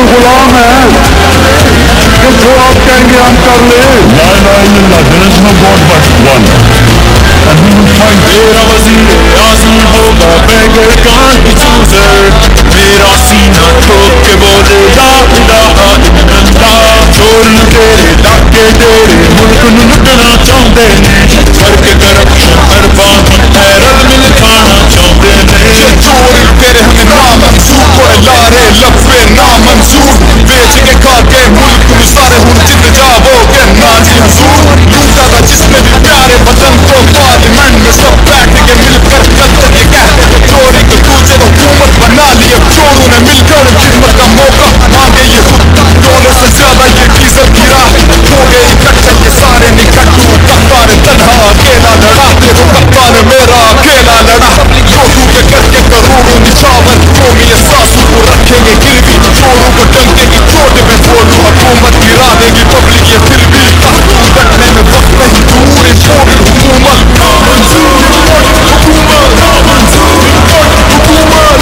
رسول غلام ہیں کہ جو آپ کہیں گے ہم کر لیں. لا الہ الا اللہ, there is no God but one, and we will find. میرا وزیر اعظم ہوگا بغیر کہانی چوزر, میرا سینہ ٹھوک کے بولے لا الہ الا اللہ. چور تیرے ڈاکے تیرے ملک لٹنا چاہتے ہیں, فرق کرپشن ارباں ہے رل مل کھانا چاہتے ہیں. چور تیرے ہمیں نامنسوخ کو لارے لفظ نامنسوخ بیچ کے کھا کے ملک گزارے ہوں جت جاؤ کہ ناجی حضور. لوٹا تھا جس نے بھی پیارے وطن کو پارلیمنٹ میں سب بیٹھ کے مل کر کہتے تھے چوری کو دوسرے حکومت بنا لیے. چوروں نے مل کر خدمت کا موقع مانگے, یہ خود ڈالر سے زیادہ یہ ڈیزل گرا ہو گئے اکٹھے. یہ سارے نکٹ تو کفار تنہا اکیلا لڑا, تو کفار میرا اکیلا لڑا. چوروں کے کر کے کروڑوں نشاور قومی احساسوں کو رکھیں گے گروی. چوروں کو ڈنڈے کی چوٹ میں چھوڑو حکومت گرا دے گی پبلک یہ پھر بھی تحقیق کرنے میں وقت نہیں دور. چور حکومت نامنظور, حکومت نامنظور, حکومت نامنظور, حکومت.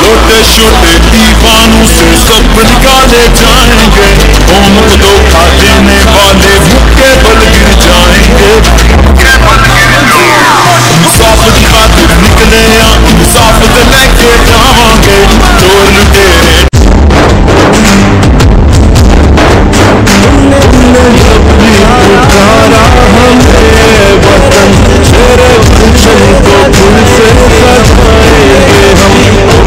چھوٹے چھوٹے دیوانوں سے سب نکالے جائیں گے, قوم کو دھوکہ دینے والے بھوکے بل گر جائیں گے. مسافت خاطر نکلے یا مسافت لے کے جاؤں گے. چور تیرے پکارا ہمیں وطن تیرے گلشن کو پھول سے سجائیں گے ہم. تم نے جب بھی پکارا ہمیں وطن تیرے گلشن کو پھول سے سجائیں گے ہم.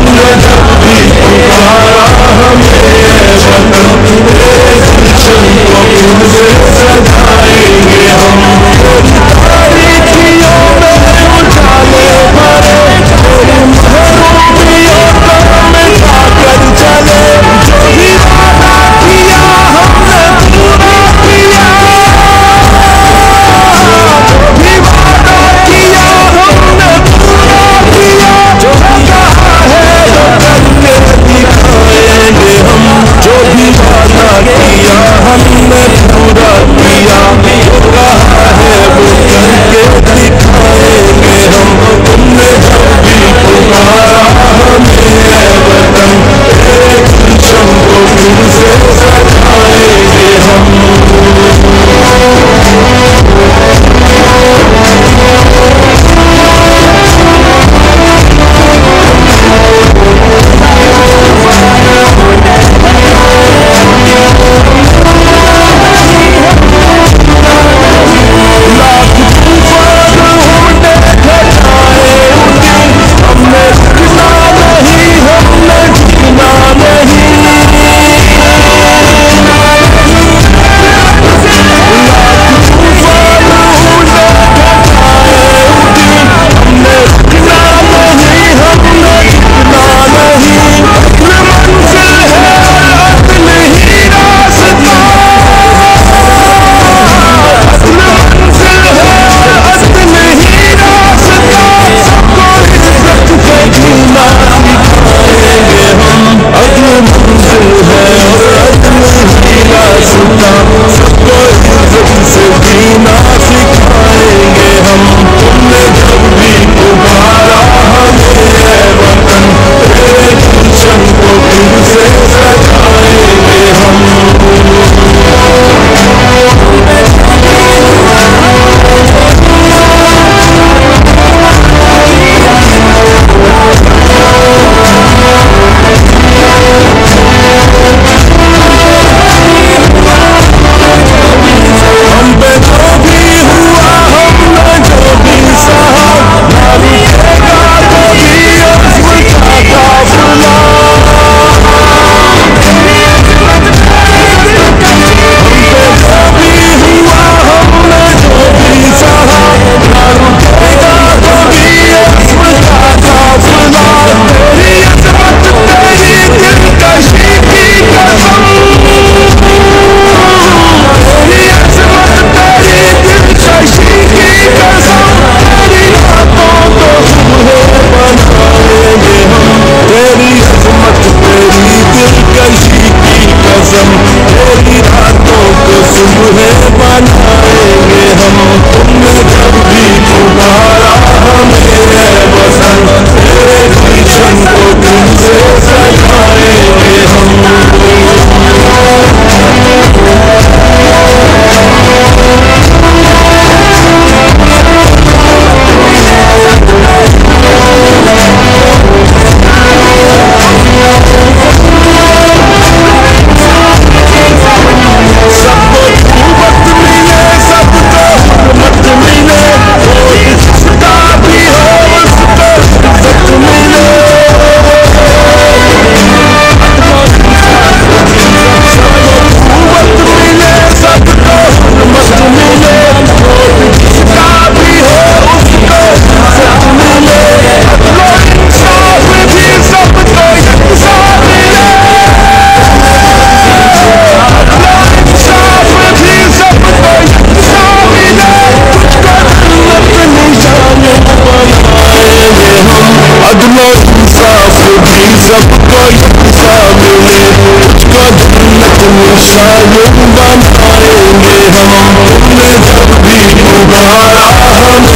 سالوں بنائیں گے ہم، تم نے جب بھی پکارا ہم